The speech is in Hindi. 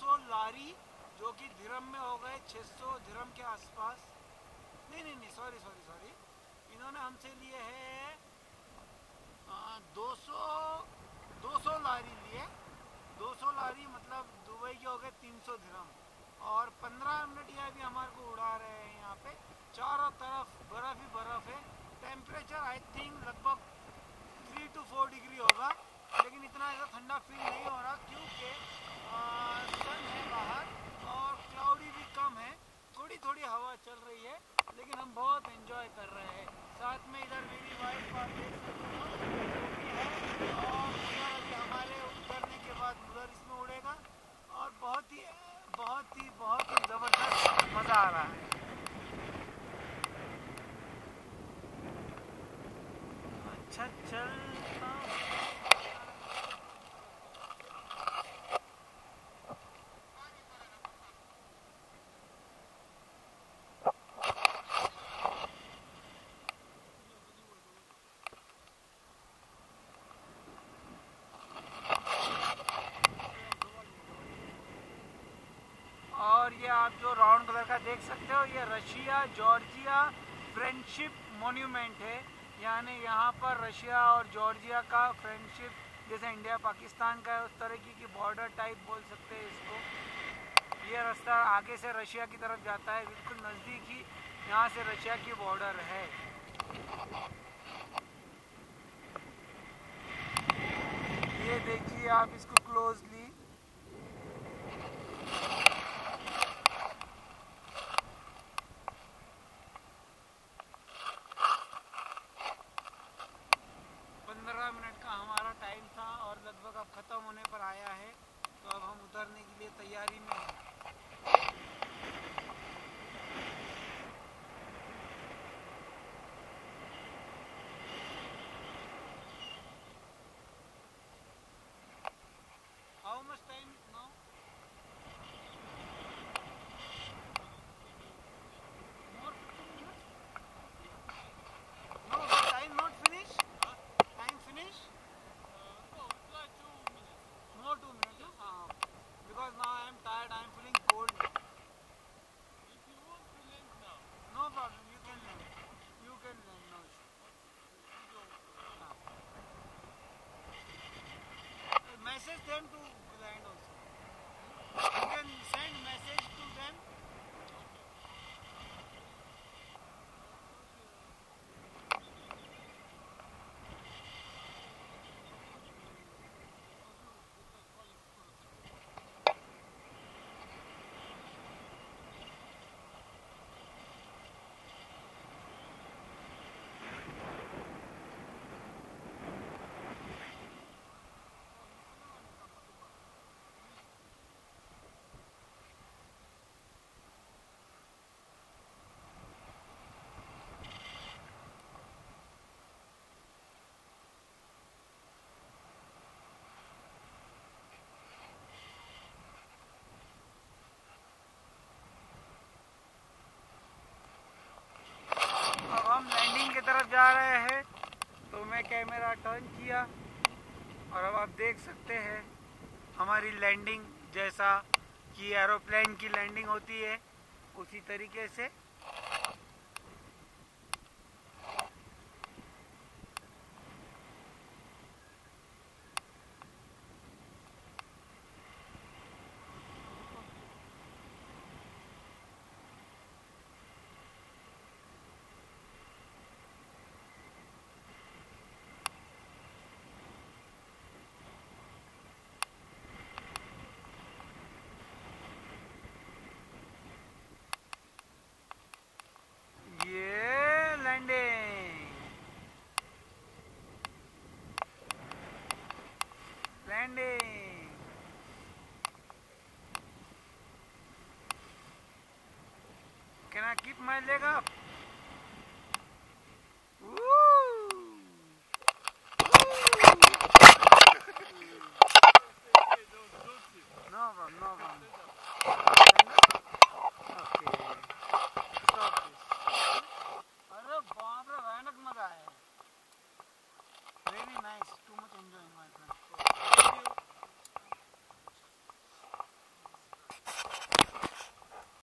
400 लारी जो कि धर्म में हो गए 600 धर्म के आसपास। नहीं सॉरी, इन्होंने हमसे लिए है 200 लारी लिए। 200 लारी मतलब दुबई के हो गए 300 धर्म। और 15 मिनटिया भी हमारे को उड़ा रहे हैं। यहाँ पे चारों तरफ बर्फ ही बर्फ है। टेम्परेचर आई थिंक लगभग 3 to 4 डिग्री होगा, लेकिन इतना ऐसा ठंडा फील नहीं हो रहा क्योंकि सन है बाहर और क्लाउडी भी कम है। थोड़ी थोड़ी हवा चल रही है, लेकिन हम बहुत एंजॉय कर रहे हैं। साथ में इधर मेरी वाइफ आप देख सकते हो है, और उधर अभी हमारे उतरने के बाद उधर इसमें उड़ेगा। और बहुत ही ज़बरदस्त मज़ा आ रहा है। अच्छा चल आप जो राउंड कलर का देख सकते हो, ये रशिया जॉर्जिया फ्रेंडशिप मोन्यूमेंट है। यानी यहाँ पर रशिया और जॉर्जिया का फ्रेंडशिप, जैसे इंडिया पाकिस्तान का है उस तरीके की बॉर्डर टाइप बोल सकते हैं इसको। ये रास्ता आगे से रशिया की तरफ जाता है, बिल्कुल नज़दीक ही यहाँ से रशिया की बॉर्डर है। ये देखिए आप इसको क्लोजली। खत्म होने पर आया है, तो अब हम उतरने के लिए तैयारी में हैं। How much time now? More 15 minutes? No, the time not finished? Time finished? Because now I am tired, I am feeling cold. If you want to land now. No problem, you can land. You can land now. Message them to land also. You can send message to them. Landing की तरफ जा रहे हैं, तो मैं कैमरा टर्न किया और अब आप देख सकते हैं हमारी लैंडिंग। जैसा कि एरोप्लेन की लैंडिंग होती है उसी तरीके से। Can I keep my leg up? Woo! Woo! No, no, no.